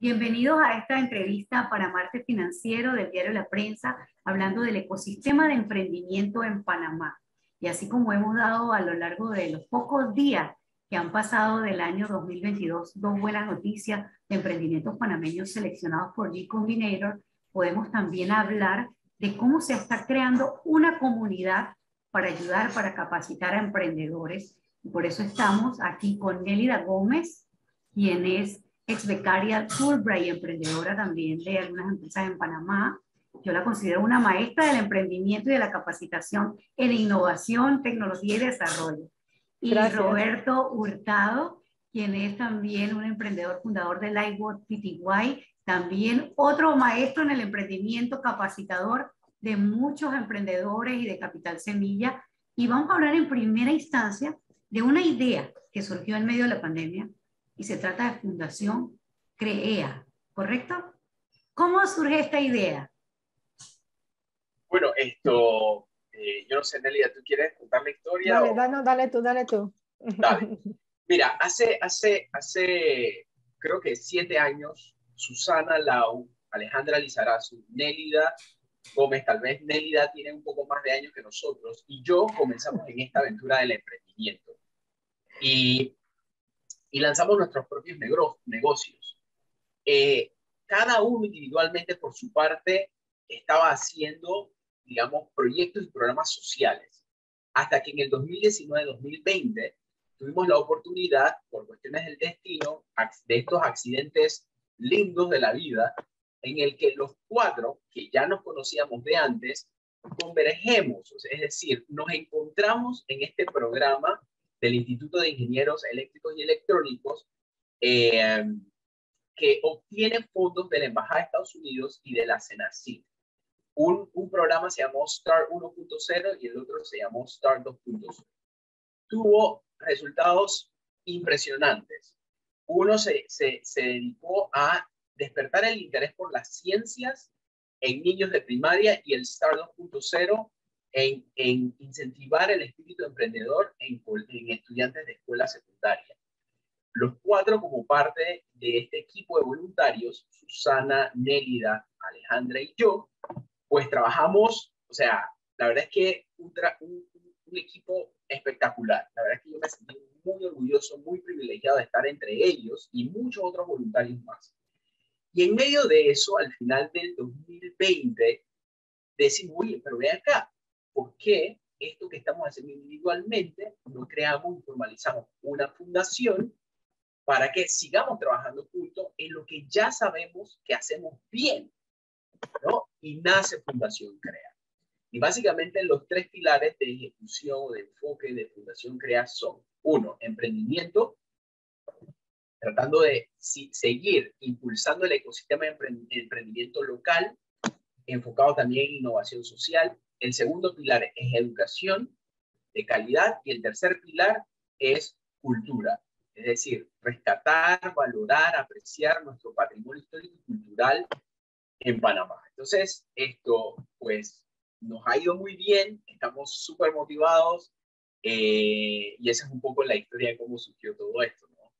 Bienvenidos a esta entrevista para Martes Financiero del diario La Prensa, hablando del ecosistema de emprendimiento en Panamá. Y así como hemos dado a lo largo de los pocos días que han pasado del año 2022, dos buenas noticias de emprendimientos panameños seleccionados por Y Combinator, podemos también hablar de cómo se está creando una comunidad para ayudar, para capacitar a emprendedores. Y por eso estamos aquí con Nélida Gómez, quien es ex becaria Fulbright y emprendedora también de algunas empresas en Panamá. Yo la considero una maestra del emprendimiento y de la capacitación en innovación, tecnología y desarrollo. Y gracias. Roberto Hurtado, quien es también un emprendedor fundador de Lightwork Pty, también otro maestro en el emprendimiento, capacitador de muchos emprendedores y de Capital Semilla. Y vamos a hablar en primera instancia de una idea que surgió en medio de la pandemia, y se trata de Fundación Creea, ¿correcto? ¿Cómo surge esta idea? Bueno, yo no sé, Nélida, ¿tú quieres contar la historia? Dale, dale tú. Dale. Mira, hace creo que 7 años, Susana Lau, Alejandra Lizarazu, Nélida Gómez, tal vez Nélida tiene un poco más de años que nosotros, y yo comenzamos en esta aventura del emprendimiento. Y lanzamos nuestros propios negocios. Cada uno individualmente por su parte estaba haciendo, digamos, proyectos y programas sociales. Hasta que en el 2019-2020 tuvimos la oportunidad, por cuestiones del destino, de estos accidentes lindos de la vida, en el que los 4, que ya nos conocíamos de antes, convergemos. Es decir, nos encontramos en este programa del Instituto de Ingenieros Eléctricos y Electrónicos, que obtiene fondos de la Embajada de Estados Unidos y de la SENACYT. Un programa se llamó Star 1.0 y el otro se llamó Star 2.0. Tuvo resultados impresionantes. Uno se dedicó a despertar el interés por las ciencias en niños de primaria y el Star 2.0 en incentivar el espíritu emprendedor en estudiantes de escuela secundaria. Los 4, como parte de este equipo de voluntarios, Susana, Nélida, Alejandra y yo, pues trabajamos, o sea, la verdad es que un equipo espectacular. La verdad es que yo me sentí muy orgulloso, muy privilegiado de estar entre ellos y muchos otros voluntarios más. Y en medio de eso, al final del 2020, decimos, oye, pero ve acá, ¿por qué esto que estamos haciendo individualmente no creamos y formalizamos una fundación para que sigamos trabajando juntos en lo que ya sabemos que hacemos bien, ¿no? Y nace Fundación Creea. Y básicamente los 3 pilares de ejecución, de enfoque de Fundación Creea son: 1, emprendimiento, tratando de seguir impulsando el ecosistema de emprendimiento local, enfocado también en innovación social. El segundo pilar es educación de calidad y el tercer pilar es cultura. Es decir, rescatar, valorar, apreciar nuestro patrimonio histórico y cultural en Panamá. Entonces, esto pues nos ha ido muy bien, estamos súper motivados y esa es un poco la historia de cómo surgió todo esto, ¿no?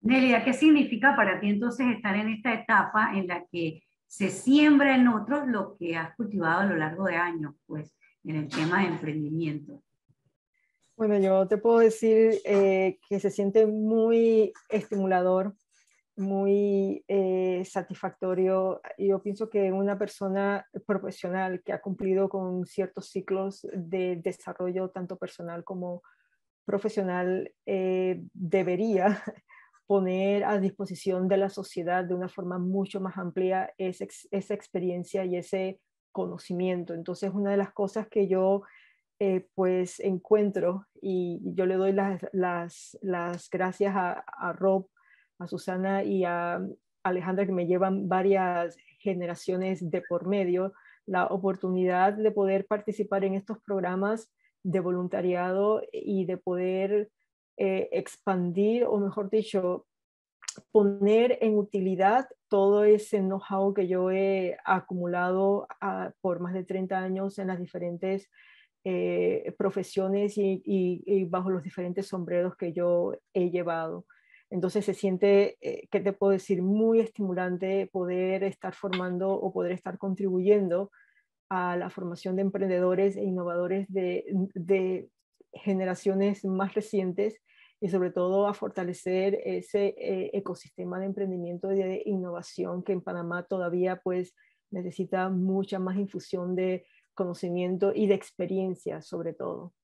Nélida, ¿qué significa para ti entonces estar en esta etapa en la que se siembra en otros lo que has cultivado a lo largo de años, pues, en el tema de emprendimiento? Bueno, yo te puedo decir que se siente muy estimulador, muy satisfactorio. Yo pienso que una persona profesional que ha cumplido con ciertos ciclos de desarrollo, tanto personal como profesional, debería poner a disposición de la sociedad de una forma mucho más amplia esa experiencia y ese conocimiento. Entonces, una de las cosas que yo pues encuentro, y yo le doy las gracias a Rob, a Susana y a Alejandra, que me llevan varias generaciones de por medio, la oportunidad de poder participar en estos programas de voluntariado y de poder expandir, o mejor dicho, poner en utilidad todo ese know-how que yo he acumulado por más de 30 años en las diferentes profesiones y bajo los diferentes sombreros que yo he llevado. Entonces se siente, ¿qué te puedo decir? Muy estimulante poder estar formando o poder estar contribuyendo a la formación de emprendedores e innovadores de generaciones más recientes y sobre todo a fortalecer ese ecosistema de emprendimiento y de innovación que en Panamá todavía pues necesita mucha más infusión de conocimiento y de experiencia sobre todo.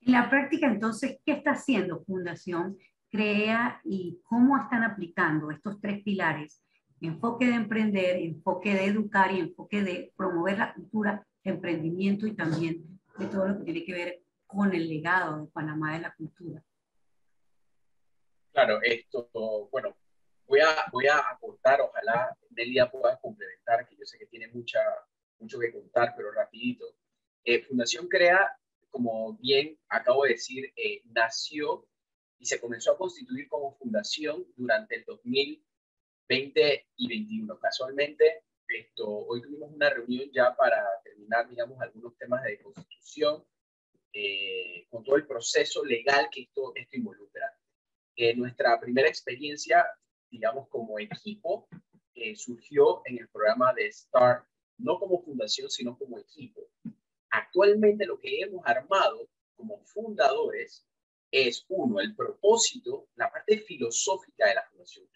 En la práctica entonces, ¿qué está haciendo Fundación Creea y cómo están aplicando estos tres pilares? Enfoque de emprender, enfoque de educar y enfoque de promover la cultura de emprendimiento y también de todo lo que tiene que ver con el legado de Panamá de la cultura. Claro, esto, bueno, voy a aportar, ojalá Nélida pueda complementar, que yo sé que tiene mucho que contar, pero rapidito. Fundación Creea, como bien acabo de decir, nació y se comenzó a constituir como fundación durante el 2020 y 2021. Casualmente, hoy tuvimos una reunión ya para terminar, digamos, algunos temas de constitución, con todo el proceso legal que esto involucra. Nuestra primera experiencia, digamos, como equipo, surgió en el programa de Star, no como fundación, sino como equipo. Actualmente lo que hemos armado como fundadores es, uno, el propósito, la parte filosófica de la fundación,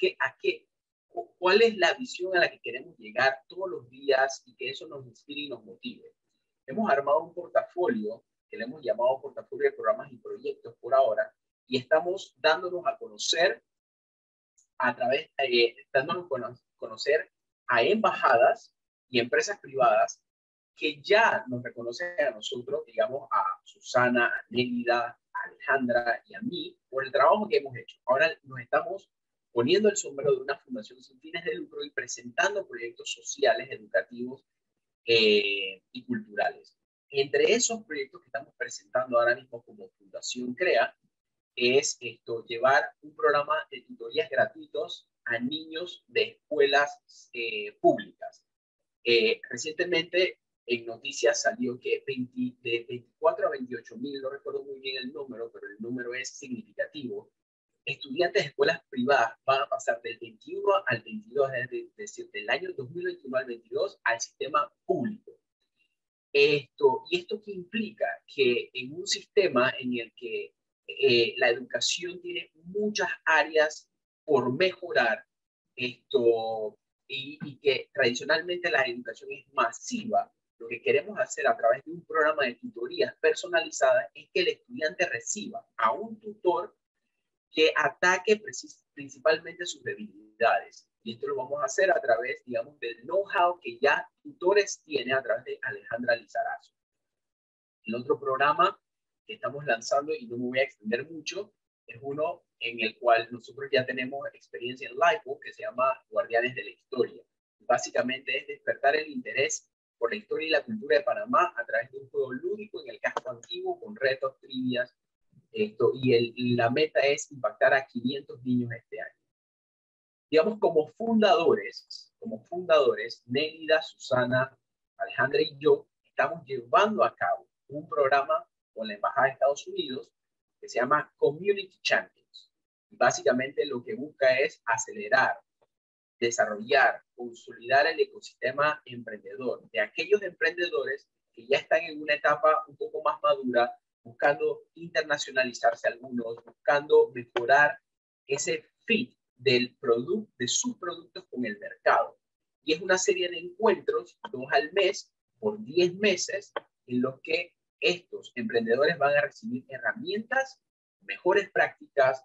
cuál es la visión a la que queremos llegar todos los días y que eso nos inspire y nos motive. Hemos armado un portafolio que le hemos llamado portafolio de programas y proyectos por ahora, y estamos dándonos a conocer a embajadas y empresas privadas que ya nos reconocen a nosotros, digamos, a Susana, a Nélida, a Alejandra y a mí, por el trabajo que hemos hecho. Ahora nos estamos poniendo el sombrero de una fundación sin fines de lucro y presentando proyectos sociales, educativos y culturales. Entre esos proyectos que estamos presentando ahora mismo como Fundación Creea, es llevar un programa de tutorías gratuitos a niños de escuelas públicas. Recientemente en noticias salió que de 24 a 28 mil, no recuerdo muy bien el número, pero el número es significativo, estudiantes de escuelas privadas van a pasar del 21 al 22, es decir, del año 2021 al 22 al sistema público. ¿Y esto qué implica? Que en un sistema en el que la educación tiene muchas áreas por mejorar, y que tradicionalmente la educación es masiva, lo que queremos hacer a través de un programa de tutorías personalizadas es que el estudiante reciba a un tutor que ataque principalmente sus debilidades. Y esto lo vamos a hacer a través, digamos, del know-how que ya tutores tiene a través de Alejandra Lizarazu. El otro programa que estamos lanzando, y no me voy a extender mucho, es uno en el cual nosotros ya tenemos experiencia en Lightwork, que se llama Guardianes de la Historia. Básicamente es despertar el interés por la historia y la cultura de Panamá a través de un juego lúdico en el casco antiguo, con retos, trivias, la meta es impactar a 500 niños este año. Digamos, como fundadores, Nélida, Susana, Alejandra y yo, estamos llevando a cabo un programa con la Embajada de Estados Unidos, que se llama Community Champions. Básicamente lo que busca es acelerar, desarrollar, consolidar el ecosistema emprendedor de aquellos emprendedores que ya están en una etapa un poco más madura, buscando internacionalizarse algunos, buscando mejorar ese fit de sus productos con el mercado. Y es una serie de encuentros, 2 al mes, por 10 meses, en los que estos emprendedores van a recibir herramientas, mejores prácticas,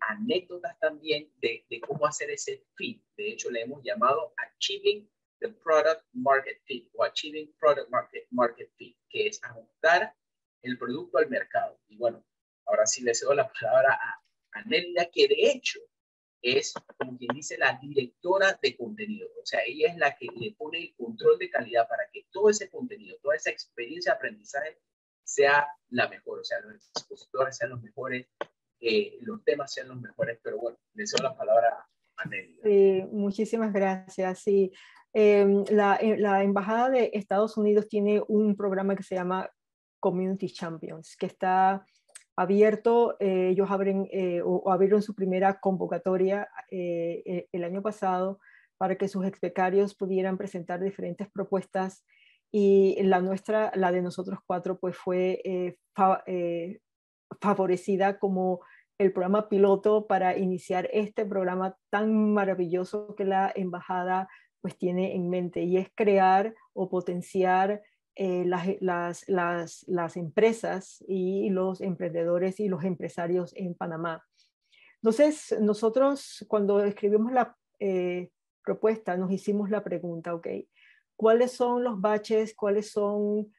anécdotas también de cómo hacer ese fit. De hecho, le hemos llamado Achieving the Product Market Fit o Achieving Product Market Fit, que es ajustar el producto al mercado. Y bueno, ahora sí le cedo la palabra a Nélida, que de hecho es, como quien dice, la directora de contenido. O sea, ella es la que le pone el control de calidad para que todo ese contenido, toda esa experiencia de aprendizaje sea la mejor. O sea, los expositores sean los mejores, los temas sean los mejores. Pero bueno, le cedo la palabra a Nélida. Sí, muchísimas gracias. Sí. La Embajada de Estados Unidos tiene un programa que se llama Community Champions, que está abierto, ellos abren o abrieron su primera convocatoria el año pasado para que sus ex becarios pudieran presentar diferentes propuestas, y la nuestra, la de nosotros cuatro, pues fue favorecida como el programa piloto para iniciar este programa tan maravilloso que la embajada pues tiene en mente, y es crear o potenciar las empresas y los emprendedores y los empresarios en Panamá. Entonces, nosotros cuando escribimos la propuesta nos hicimos la pregunta, ok, ¿cuáles son los baches, cuáles son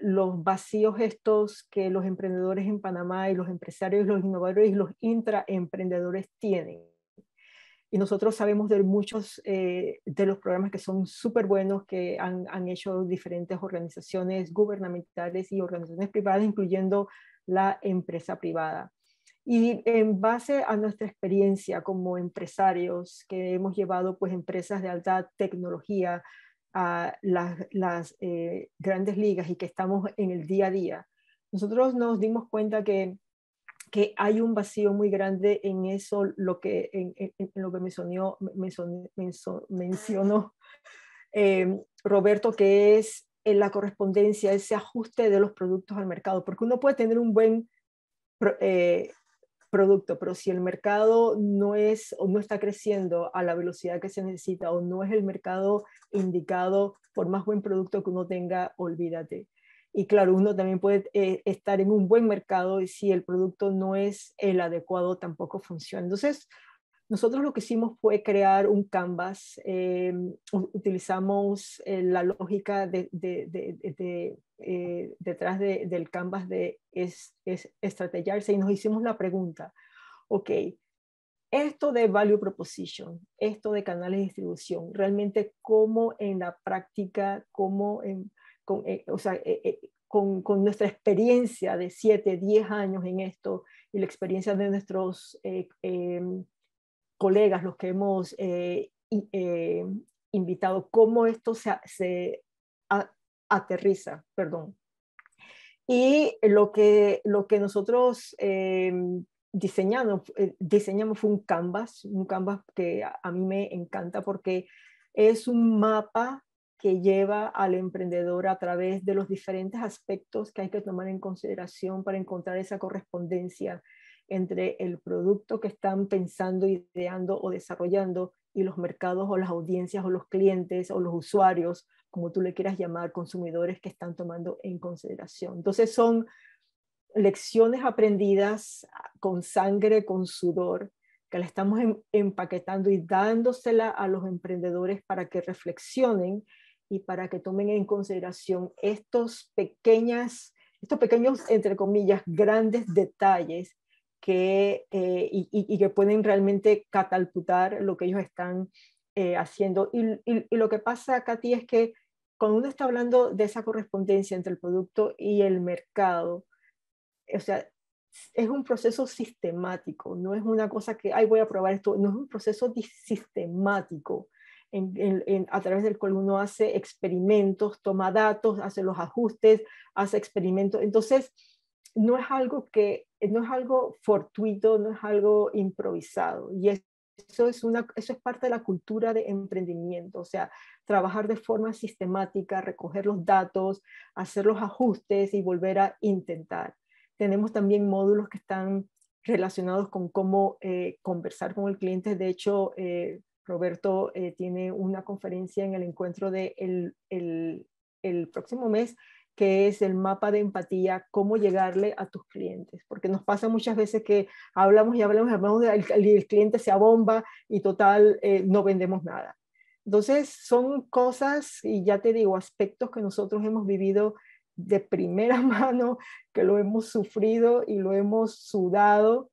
los vacíos estos que los emprendedores en Panamá y los empresarios y los innovadores y los intraemprendedores tienen? Y nosotros sabemos de muchos de los programas que son súper buenos que han hecho diferentes organizaciones gubernamentales y organizaciones privadas, incluyendo la empresa privada. Y en base a nuestra experiencia como empresarios, que hemos llevado pues empresas de alta tecnología a las grandes ligas y que estamos en el día a día, nosotros nos dimos cuenta que hay un vacío muy grande en eso, en lo que mencionó Roberto, que es en la correspondencia, ese ajuste de los productos al mercado, porque uno puede tener un buen producto, pero si el mercado no es o no está creciendo a la velocidad que se necesita, o no es el mercado indicado, por más buen producto que uno tenga, olvídate. Y claro, uno también puede estar en un buen mercado y si el producto no es el adecuado, tampoco funciona. Entonces, nosotros lo que hicimos fue crear un canvas. Utilizamos la lógica detrás del canvas de estrategiarse, y nos hicimos la pregunta, ok, esto de value proposition, esto de canales de distribución, realmente cómo en la práctica, cómo con nuestra experiencia de 7, 10 años en esto y la experiencia de nuestros colegas, los que hemos invitado, cómo esto aterriza, perdón. Y lo que nosotros diseñamos fue un canvas que a mí me encanta porque es un mapa que lleva al emprendedor a través de los diferentes aspectos que hay que tomar en consideración para encontrar esa correspondencia entre el producto que están pensando, ideando o desarrollando y los mercados o las audiencias o los clientes o los usuarios, como tú le quieras llamar, consumidores que están tomando en consideración. Entonces son lecciones aprendidas con sangre, con sudor, que la estamos empaquetando y dándosela a los emprendedores para que reflexionen y para que tomen en consideración estos pequeños, entre comillas, grandes detalles que, y que pueden realmente catapultar lo que ellos están haciendo. Y lo que pasa, Katy, es que cuando uno está hablando de esa correspondencia entre el producto y el mercado, o sea, es un proceso sistemático, no es una cosa que, ay, voy a probar esto, no es un proceso sistemático a través del cual uno hace experimentos, toma datos, hace los ajustes, hace experimentos. Entonces, no es algo fortuito, no es algo improvisado, y eso es parte de la cultura de emprendimiento, o sea, trabajar de forma sistemática, recoger los datos, hacer los ajustes y volver a intentar. Tenemos también módulos que están relacionados con cómo conversar con el cliente. De hecho, Roberto tiene una conferencia en el encuentro de el próximo mes, que es el mapa de empatía, cómo llegarle a tus clientes. Porque nos pasa muchas veces que hablamos el cliente se abomba y total no vendemos nada. Entonces son cosas, y ya te digo, aspectos que nosotros hemos vivido de primera mano, que lo hemos sufrido y lo hemos sudado,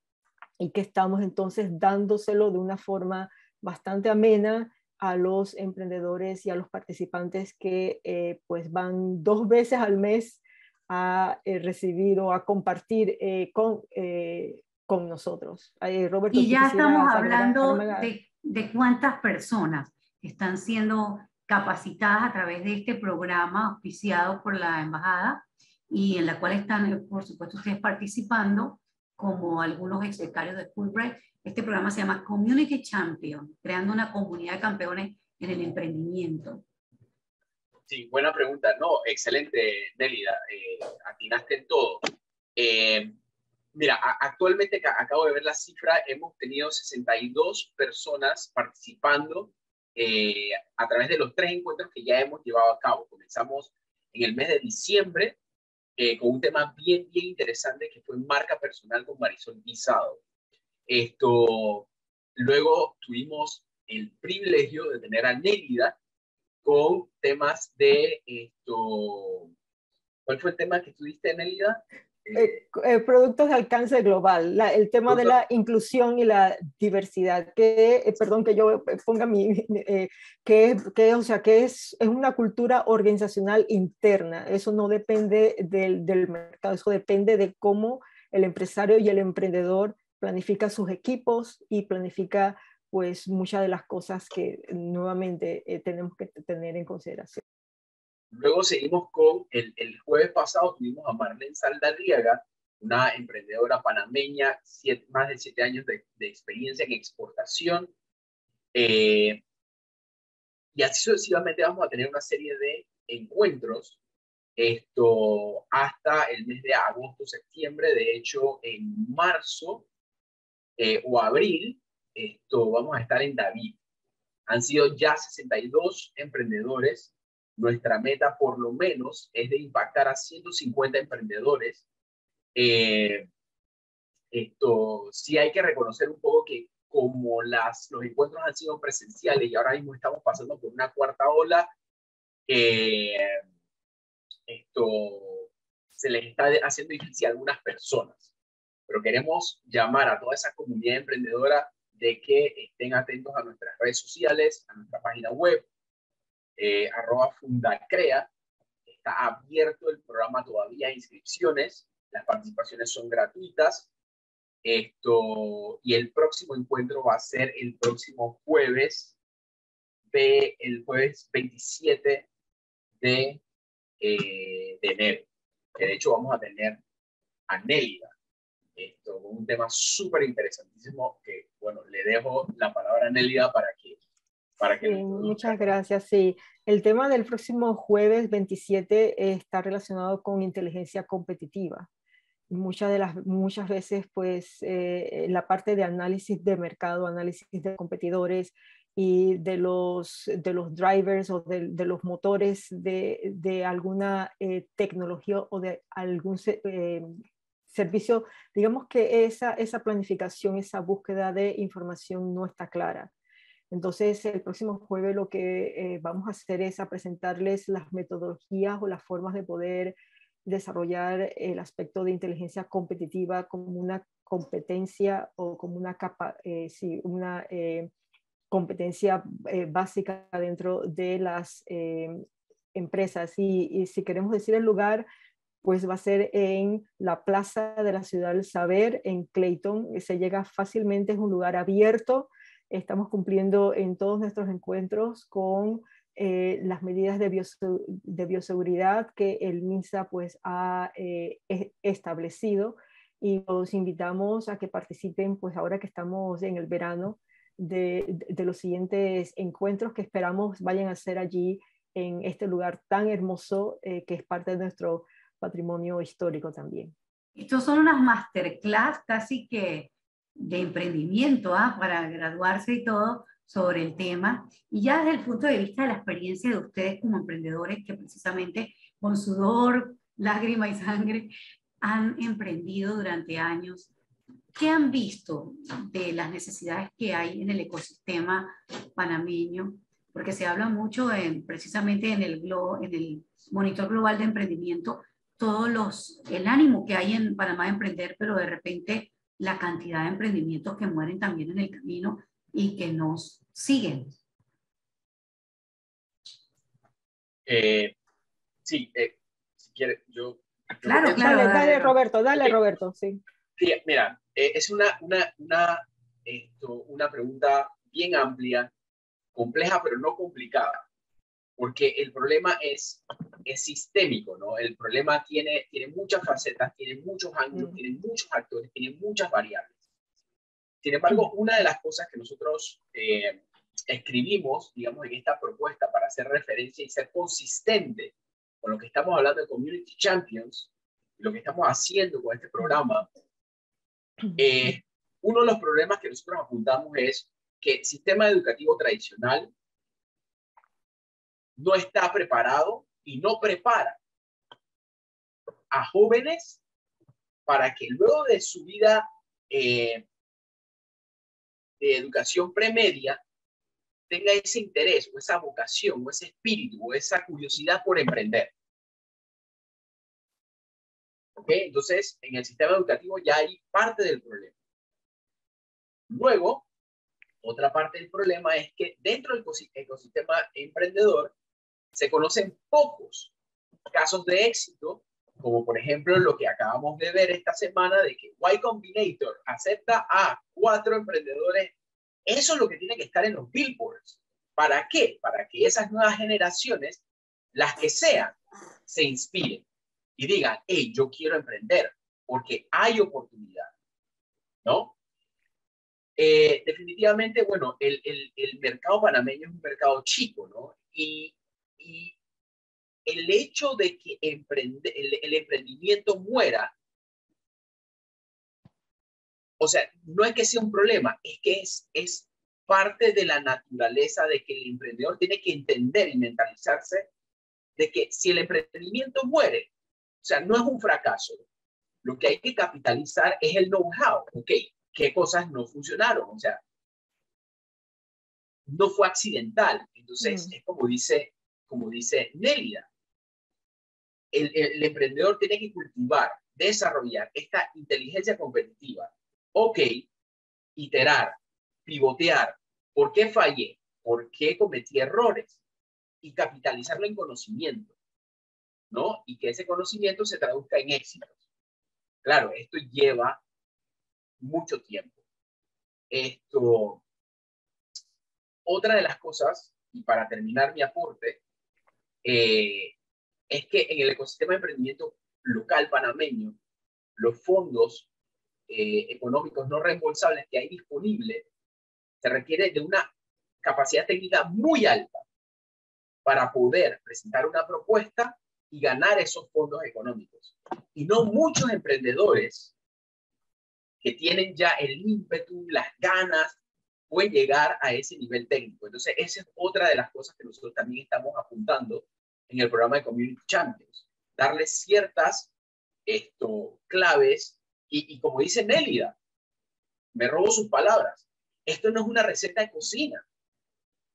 y que estamos entonces dándoselo de una forma bastante amena a los emprendedores y a los participantes que pues van 2 veces al mes a recibir o a compartir con nosotros. Roberto, y ya estamos hablando de cuántas personas están siendo capacitadas a través de este programa auspiciado por la Embajada, y en la cual están, por supuesto, ustedes participando como algunos exsecretarios de Fulbright. Este programa se llama Community Champion, creando una comunidad de campeones en el emprendimiento. Sí, buena pregunta. No, excelente, Nélida. Atinaste en todo. Mira, actualmente acabo de ver la cifra, hemos tenido 62 personas participando a través de los 3 encuentros que ya hemos llevado a cabo. Comenzamos en el mes de diciembre con un tema bien, bien interesante que fue marca personal con Marisol Guizado. Luego tuvimos el privilegio de tener a Nélida con temas de esto. ¿Cuál fue el tema que tuviste, Nélida? Productos de alcance global, el tema de la inclusión y la diversidad, que, perdón que yo ponga mi, que es una cultura organizacional interna, eso no depende del mercado, eso depende de cómo el empresario y el emprendedor planifica sus equipos y planifica pues muchas de las cosas que nuevamente tenemos que tener en consideración. Luego seguimos con, el jueves pasado tuvimos a Marlene Saldarriaga, una emprendedora panameña, más de 7 años de experiencia en exportación. Y así sucesivamente vamos a tener una serie de encuentros hasta el mes de agosto, septiembre. De hecho, en marzo o abril vamos a estar en David. Han sido ya 62 emprendedores. Nuestra meta, por lo menos, es de impactar a 150 emprendedores. Sí hay que reconocer un poco que como los encuentros han sido presenciales y ahora mismo estamos pasando por una cuarta ola, se les está haciendo difícil a algunas personas. Pero queremos llamar a toda esa comunidad emprendedora de que estén atentos a nuestras redes sociales, a nuestra página web, @Fundacrea. Está abierto el programa todavía a inscripciones, las participaciones son gratuitas, y el próximo encuentro va a ser el próximo jueves, el jueves 27 de enero, que de hecho vamos a tener a Nélida, un tema súper interesantísimo que, bueno, le dejo la palabra a Nélida para que sí, muchas gracias. Sí, el tema del próximo jueves 27 está relacionado con inteligencia competitiva. Muchas veces, pues, la parte de análisis de mercado, análisis de competidores y de los drivers o de los motores de alguna tecnología o de algún servicio, digamos que esa planificación, esa búsqueda de información no está clara. Entonces, el próximo jueves lo que vamos a hacer es a presentarles las metodologías o las formas de poder desarrollar el aspecto de inteligencia competitiva como una competencia o como una competencia básica dentro de las empresas. Y si queremos decir el lugar, pues va a ser en la Plaza de la Ciudad del Saber, en Clayton. Se llega fácilmente, es un lugar abierto. Estamos cumpliendo en todos nuestros encuentros con las medidas de bioseguridad que el MINSA pues, ha establecido, y los invitamos a que participen pues, ahora que estamos en el verano de los siguientes encuentros que esperamos vayan a ser allí en este lugar tan hermoso que es parte de nuestro patrimonio histórico también. Estos son unas masterclass casi que de emprendimiento, para graduarse y todo sobre el tema, y ya desde el punto de vista de la experiencia de ustedes como emprendedores que precisamente con sudor, lágrima y sangre han emprendido durante años. ¿Qué han visto de las necesidades que hay en el ecosistema panameño? Porque se habla mucho precisamente en el monitor global de emprendimiento, el ánimo que hay en Panamá de emprender, pero de repente la cantidad de emprendimientos que mueren también en el camino y que nos siguen. Sí, si quieres, yo... Claro. Dale, Roberto, Roberto, sí. Sí, mira, es una pregunta bien amplia, compleja, pero no complicada. porque el problema es sistémico, ¿no? El problema tiene muchas facetas, tiene muchos ángulos, tiene muchos actores, tiene muchas variables. Sin embargo, una de las cosas que nosotros escribimos, digamos, en esta propuesta para hacer referencia y ser consistente con lo que estamos hablando de Community Champions, lo que estamos haciendo con este programa, uno de los problemas que nosotros apuntamos es que el sistema educativo tradicional no está preparado y no prepara a jóvenes para que luego de su vida de educación premedia tenga ese interés o esa vocación o ese espíritu o esa curiosidad por emprender. ¿Ok? Entonces, en el sistema educativo ya hay parte del problema. Luego, otra parte del problema es que dentro del ecosistema emprendedor se conocen pocos casos de éxito, como por ejemplo lo que acabamos de ver esta semana de que Y Combinator acepta a 4 emprendedores. Eso es lo que tiene que estar en los billboards. ¿Para qué? Para que esas nuevas generaciones, las que sean, se inspiren y digan, hey, yo quiero emprender porque hay oportunidad, ¿no? Definitivamente, bueno, el mercado panameño es un mercado chico, ¿no? Y el hecho de que el emprendimiento muera, o sea, no es que sea un problema, es que es parte de la naturaleza de que el emprendedor tiene que entender y mentalizarse de que si el emprendimiento muere, o sea, no es un fracaso. Lo que hay que capitalizar es el know-how, ¿ok? ¿Qué cosas no funcionaron? O sea, no fue accidental. Entonces, es como dice Nélida, el emprendedor tiene que cultivar, desarrollar esta inteligencia competitiva. Ok, iterar, pivotear. ¿Por qué fallé? ¿Por qué cometí errores? Y capitalizarlo en conocimiento, ¿no? Y que ese conocimiento se traduzca en éxitos. Claro, esto lleva mucho tiempo. Otra de las cosas, y para terminar mi aporte, es que en el ecosistema de emprendimiento local panameño, los fondos económicos no reembolsables que hay disponibles se requiere de una capacidad técnica muy alta para poder presentar una propuesta y ganar esos fondos económicos. Y no muchos emprendedores que tienen ya el ímpetu, las ganas, pueden llegar a ese nivel técnico. Entonces, esa es otra de las cosas que nosotros también estamos apuntando en el programa de Community Champions. Darles ciertas claves y como dice Nélida, me robo sus palabras, esto no es una receta de cocina.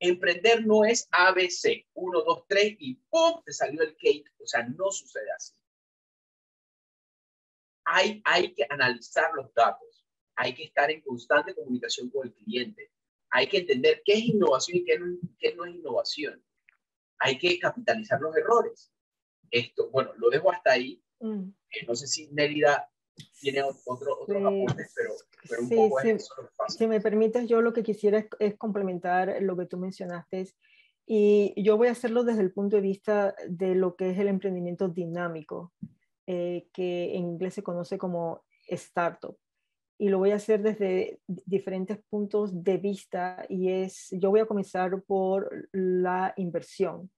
Emprender no es ABC, 1, 2, 3 y ¡pum! Te salió el cake. O sea, no sucede así. Hay que analizar los datos, hay que estar en constante comunicación con el cliente, hay que entender qué es innovación y qué no es innovación. Hay que capitalizar los errores. Bueno, lo dejo hasta ahí. No sé si Nélida tiene otros aportes, pero un poco es eso lo que pasa. Si me permites, yo lo que quisiera es complementar lo que tú mencionaste. Y yo voy a hacerlo desde el punto de vista de lo que es el emprendimiento dinámico. Que en inglés se conoce como startup. Y lo voy a hacer desde diferentes puntos de vista y yo voy a comenzar por la inversión.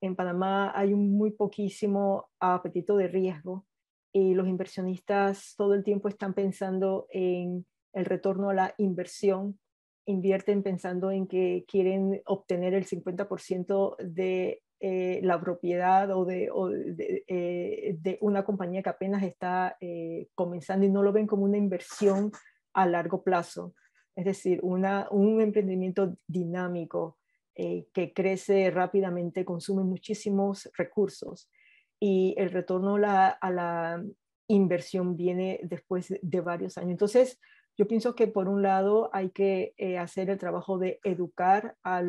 En Panamá hay un muy poquísimo apetito de riesgo y los inversionistas todo el tiempo están pensando en el retorno a la inversión, invierten pensando en que quieren obtener el 50% de la propiedad de una compañía que apenas está comenzando y no lo ven como una inversión a largo plazo. Es decir, un emprendimiento dinámico que crece rápidamente, consume muchísimos recursos y el retorno a la inversión viene después de varios años. Entonces, yo pienso que por un lado hay que hacer el trabajo de educar a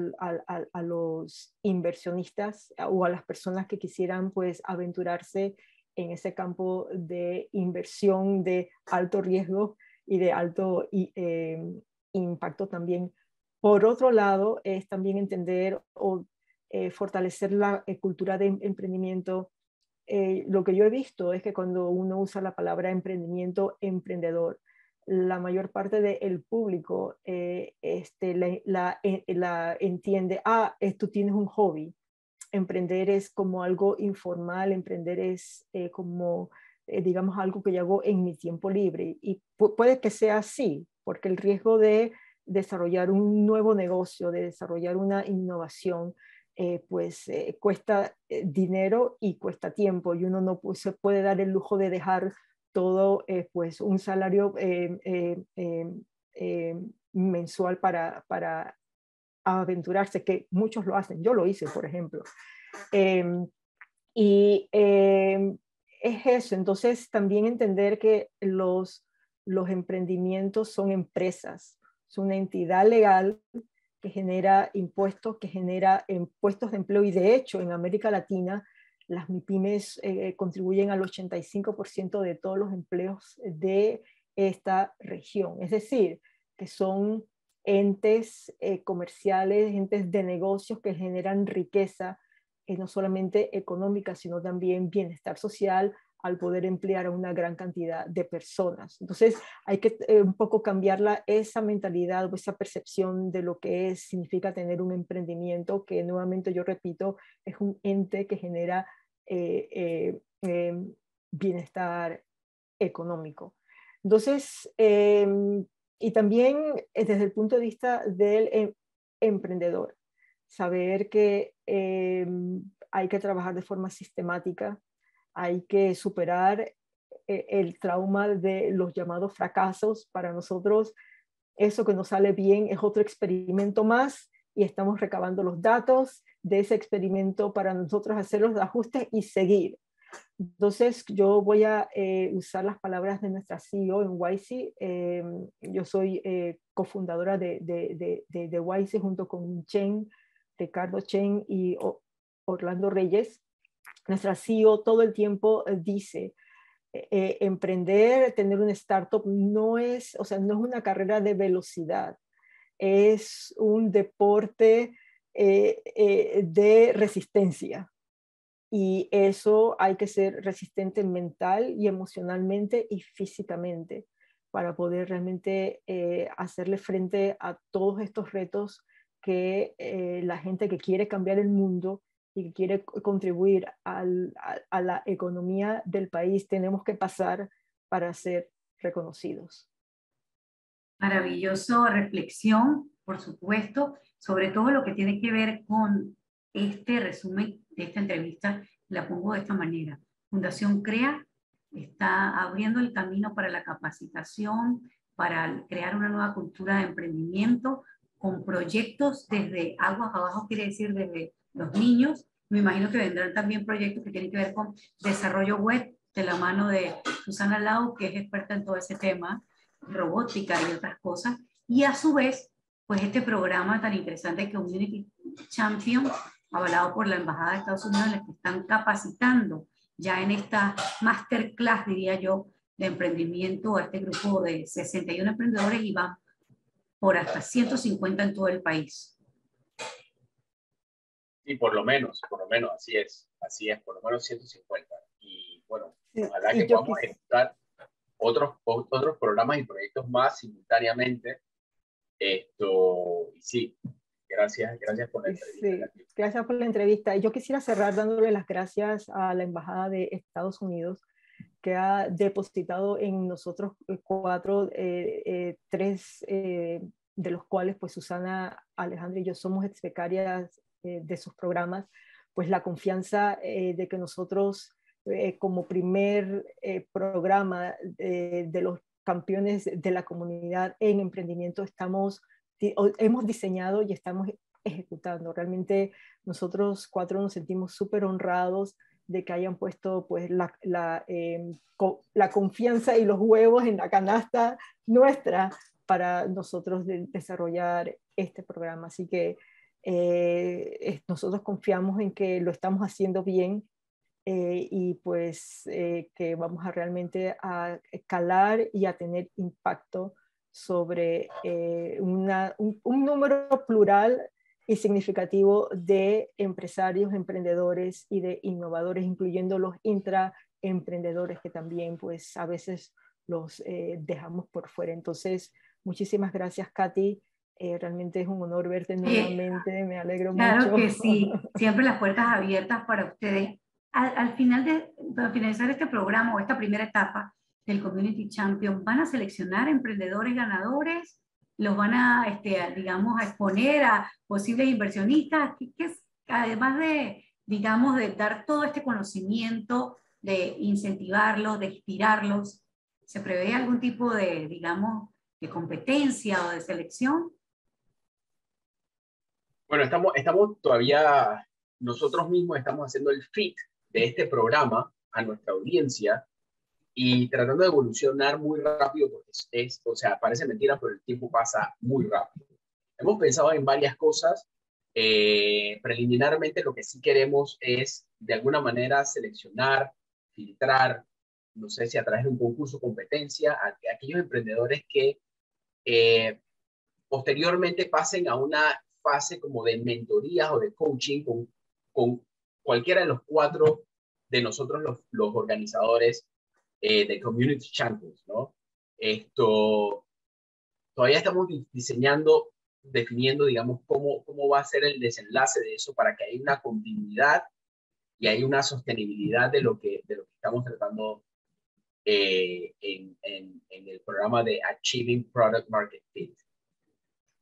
los inversionistas o a las personas que quisieran pues aventurarse en ese campo de inversión de alto riesgo y de alto impacto también. Por otro lado es también entender fortalecer la cultura de emprendimiento. Lo que yo he visto es que cuando uno usa la palabra emprendimiento, emprendedor, la mayor parte del público la entiende, tú tienes un hobby. Emprender es como algo informal, emprender es como, digamos, algo que yo hago en mi tiempo libre. Y puede que sea así, porque el riesgo de desarrollar un nuevo negocio, de desarrollar una innovación, cuesta dinero y cuesta tiempo. Y uno no se puede dar el lujo de dejar todo un salario mensual para aventurarse, que muchos lo hacen. Yo lo hice, por ejemplo. Es eso. Entonces, también entender que los emprendimientos son empresas. Es una entidad legal que genera impuestos, que genera puestos de empleo. Y de hecho, en América Latina, las MIPYMES contribuyen al 85% de todos los empleos de esta región. Es decir, que son entes comerciales, entes de negocios que generan riqueza, no solamente económica, sino también bienestar social, al poder emplear a una gran cantidad de personas. Entonces hay que un poco cambiarla esa mentalidad o esa percepción de lo que significa tener un emprendimiento, que nuevamente yo repito, es un ente que genera bienestar económico. Entonces, y también desde el punto de vista del emprendedor, saber que hay que trabajar de forma sistemática. Hay que superar el trauma de los llamados fracasos. Para nosotros, eso que nos sale bien es otro experimento más y estamos recabando los datos de ese experimento para nosotros hacer los ajustes y seguir. Entonces, yo voy a usar las palabras de nuestra CEO en Wyse. Yo soy cofundadora de Wyse junto con Chen, Ricardo Chen y Orlando Reyes. Nuestra CEO todo el tiempo dice, emprender, tener una startup no es una carrera de velocidad, es un deporte de resistencia. Y eso hay que ser resistente mental y emocionalmente y físicamente para poder realmente hacerle frente a todos estos retos que la gente que quiere cambiar el mundo y que quiere contribuir a la economía del país, tenemos que pasar para ser reconocidos. Maravillosa reflexión, por supuesto, sobre todo lo que tiene que ver con este resumen de esta entrevista. La pongo de esta manera. Fundación Creea está abriendo el camino para la capacitación, para crear una nueva cultura de emprendimiento con proyectos desde aguas abajo, quiere decir desde los niños. Me imagino que vendrán también proyectos que tienen que ver con desarrollo web de la mano de Susana Lau, que es experta en todo ese tema, robótica y otras cosas. Y a su vez, pues este programa tan interesante que Community Champions, avalado por la Embajada de Estados Unidos, les están capacitando ya en esta masterclass, diría yo, de emprendimiento a este grupo de 61 emprendedores y van por hasta 150 en todo el país. Y por lo menos, así es, por lo menos 150. Y bueno, ojalá que podamos ejecutar otros programas y proyectos más simultáneamente. Y sí, gracias por la entrevista. Sí, gracias por la entrevista. Yo quisiera cerrar dándole las gracias a la Embajada de Estados Unidos, que ha depositado en nosotros cuatro, tres de los cuales pues Susana, Alejandra y yo somos exbecarias de sus programas, pues la confianza de que nosotros como primer programa de los campeones de la comunidad en emprendimiento hemos diseñado y estamos ejecutando. Realmente nosotros cuatro nos sentimos súper honrados de que hayan puesto pues la confianza y los huevos en la canasta nuestra para nosotros desarrollar este programa. Así que nosotros confiamos en que lo estamos haciendo bien y pues que vamos a realmente a calar y a tener impacto sobre un número plural y significativo de empresarios, emprendedores y de innovadores, incluyendo los intraemprendedores que también pues a veces los dejamos por fuera. Entonces, muchísimas gracias, Katy. Realmente es un honor verte nuevamente, me alegro mucho. Claro que sí, siempre las puertas abiertas para ustedes. Al final de finalizar este programa o esta primera etapa del Community Champion, van a seleccionar emprendedores ganadores, los van a, digamos, a exponer a posibles inversionistas, que además de, digamos, de dar todo este conocimiento, de incentivarlos, de inspirarlos, ¿se prevé algún tipo de, digamos, de competencia o de selección? Bueno, estamos todavía, nosotros mismos estamos haciendo el fit de este programa a nuestra audiencia y tratando de evolucionar muy rápido, porque o sea, parece mentira, pero el tiempo pasa muy rápido. Hemos pensado en varias cosas. Preliminarmente lo que sí queremos es, de alguna manera, seleccionar, filtrar, no sé si a través de un concurso competencia, a aquellos emprendedores que posteriormente pasen a una fase como de mentorías o de coaching con cualquiera de los cuatro de nosotros los organizadores de Community Champions, ¿no? Todavía estamos diseñando, definiendo, digamos, cómo va a ser el desenlace de eso para que haya una continuidad y haya una sostenibilidad de lo que estamos tratando en el programa de Achieving Product Market Fit.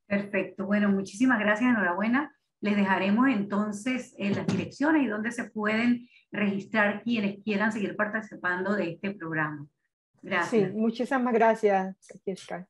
Perfecto. Bueno, muchísimas gracias. Enhorabuena. Les dejaremos entonces en las direcciones y donde se pueden registrar quienes quieran seguir participando de este programa. Gracias. Sí, muchísimas gracias, Jessica.